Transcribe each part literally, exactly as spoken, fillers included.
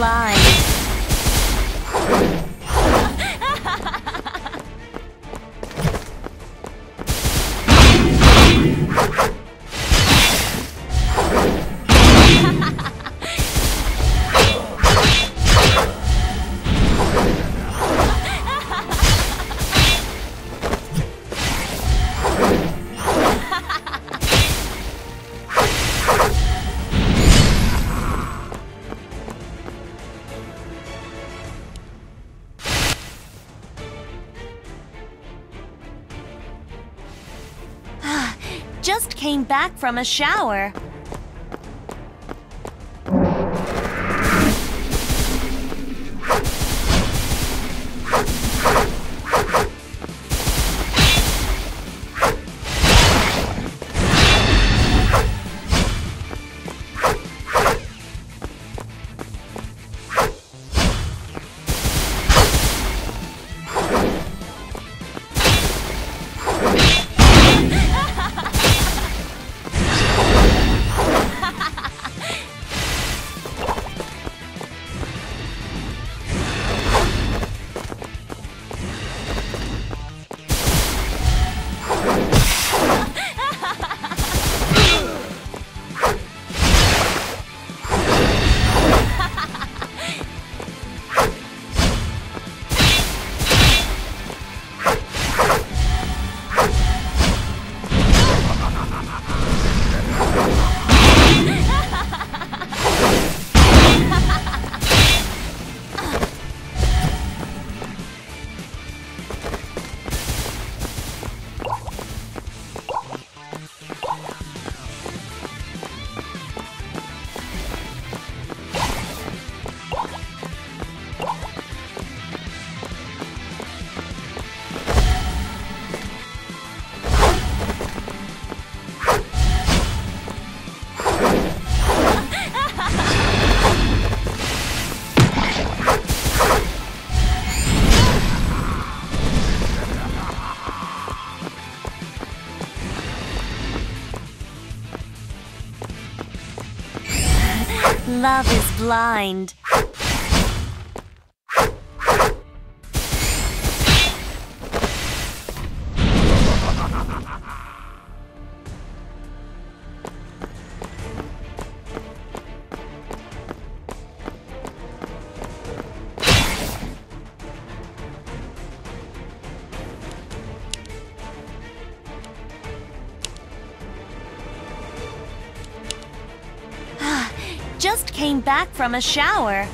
alive. Just came back from a shower. Love is blind. Just came back from a shower.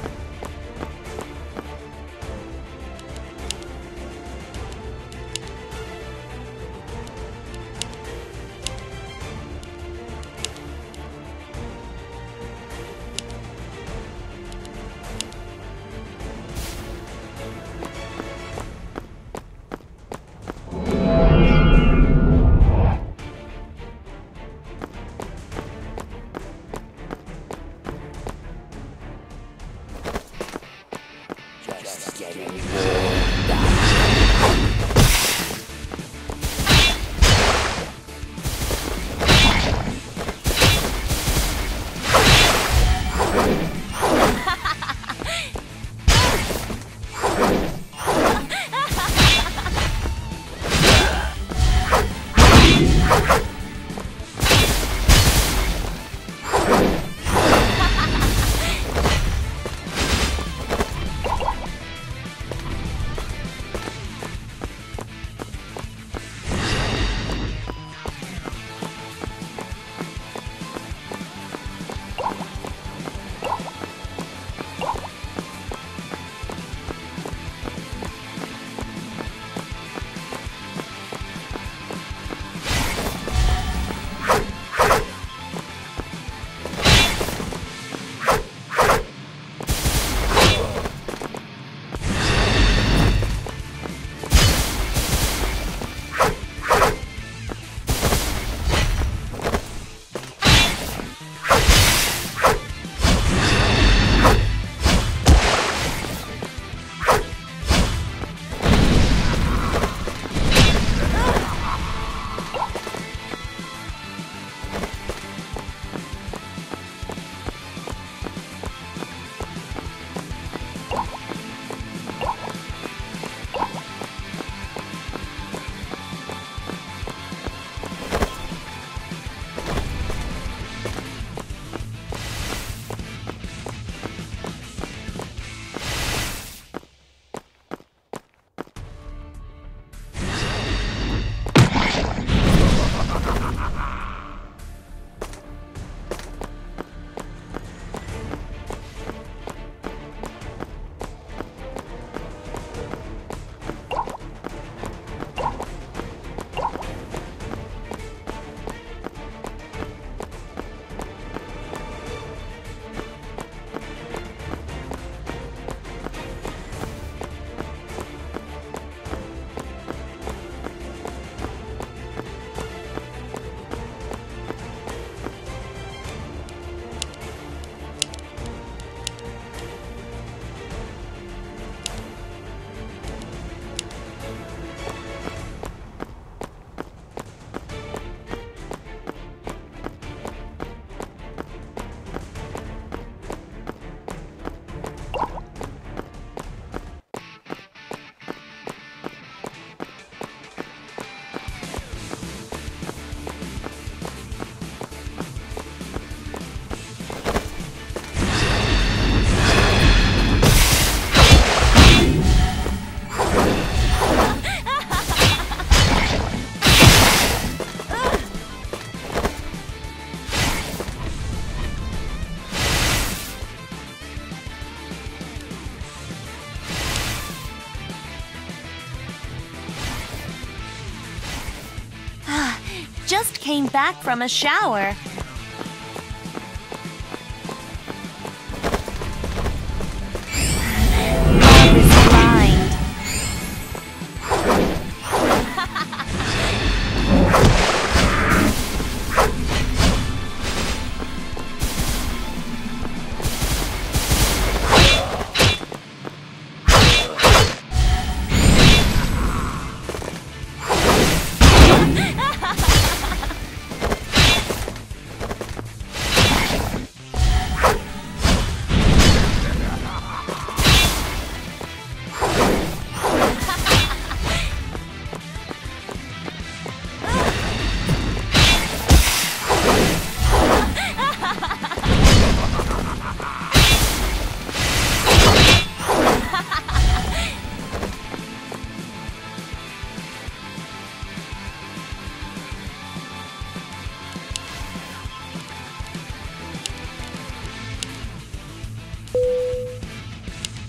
coming back from a shower.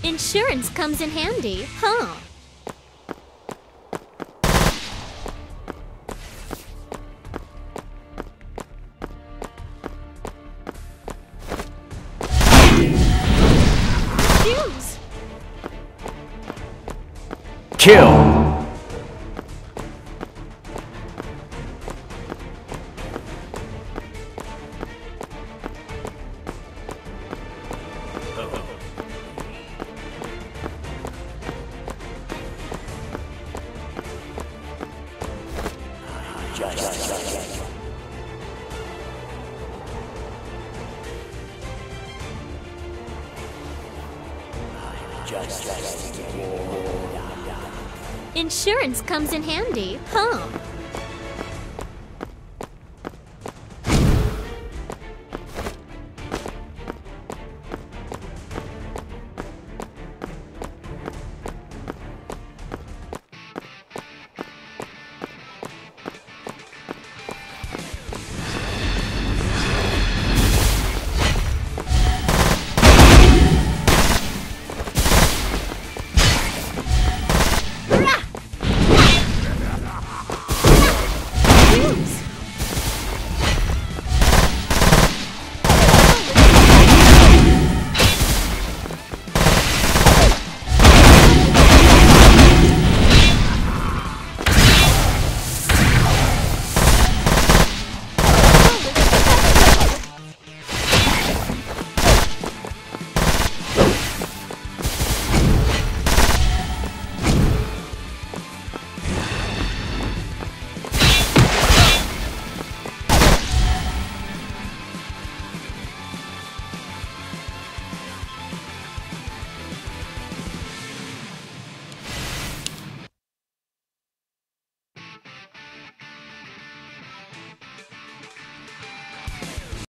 Insurance comes in handy, huh? Fuse. Kill. Insurance comes in handy, huh?